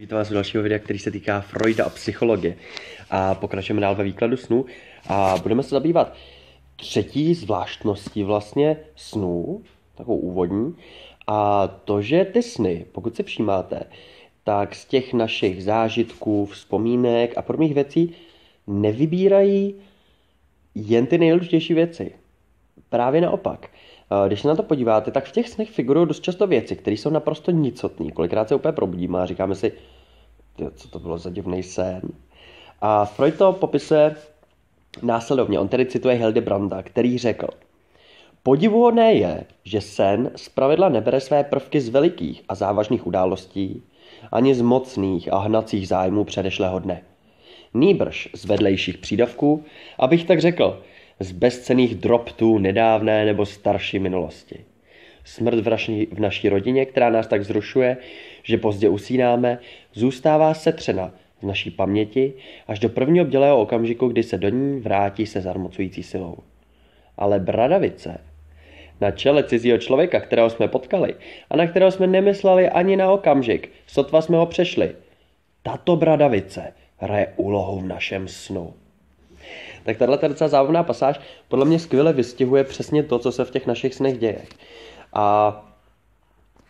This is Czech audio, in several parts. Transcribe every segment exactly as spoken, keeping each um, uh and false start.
Vítám vás u dalšího videa, který se týká Freuda a psychologie. A pokračujeme dál ve výkladu snů a budeme se zabývat třetí zvláštností vlastně snů, takovou úvodní, a to, že ty sny, pokud se všímáte, tak z těch našich zážitků, vzpomínek a podobných věcí nevybírají jen ty nejdůležitější věci. Právě naopak. Když se na to podíváte, tak v těch snech figurují dost často věci, které jsou naprosto nicotné. Kolikrát se úplně probudíme a říkáme si, co to bylo za divný sen. A Freud to popisuje následovně. On tedy cituje Hildebranda, který řekl: Podivuhodné je, že sen zpravidla nebere své prvky z velikých a závažných událostí, ani z mocných a hnacích zájmů předešlého dne. Nýbrž z vedlejších přídavků, abych tak řekl, z bezcenných drobtů nedávné nebo starší minulosti. Smrt v naší, v naší rodině, která nás tak zrušuje, že pozdě usínáme, zůstává setřena v naší paměti až do prvního bdělého okamžiku, kdy se do ní vrátí se zarmocující silou. Ale bradavice na čele cizího člověka, kterého jsme potkali a na kterého jsme nemysleli ani na okamžik, sotva jsme ho přešli, tato bradavice hraje úlohu v našem snu. Tak tahle docela zábavná pasáž podle mě skvěle vystihuje přesně to, co se v těch našich snech děje. A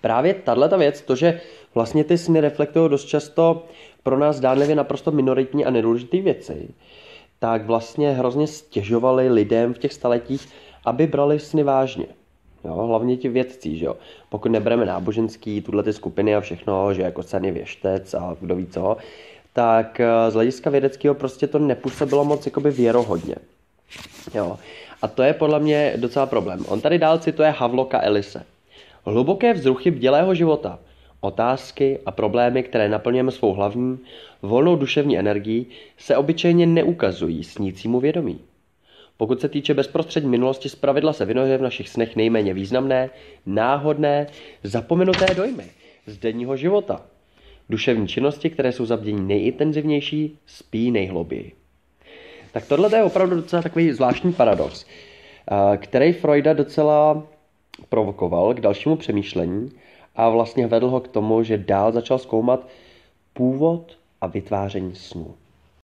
právě tato věc, to, že vlastně ty sny reflektují dost často pro nás zdánlivě naprosto minoritní a nedůležité věci, tak vlastně hrozně stěžovali lidem v těch staletích, aby brali sny vážně. Jo, hlavně ti vědci, že jo. Pokud nebereme náboženský, tuhle ty skupiny a všechno, že jako sen je věštec a kdo ví co, tak z hlediska vědeckého prostě to nepůsobilo moc jakoby věrohodně. Jo. A to je podle mě docela problém. On tady dál cituje Havelocka Ellise. Hluboké vzruchy bdělého života, otázky a problémy, které naplňujeme svou hlavní, volnou duševní energií, se obyčejně neukazují snícímu vědomí. Pokud se týče bezprostřední minulosti, zpravidla se vynoří v našich snech nejméně významné, náhodné, zapomenuté dojmy z denního života. Duševní činnosti, které jsou za bdění nejintenzivnější, spí nejhlouběji. Tak tohle je opravdu docela takový zvláštní paradox, který Freuda docela provokoval k dalšímu přemýšlení a vlastně vedl ho k tomu, že dál začal zkoumat původ a vytváření snů.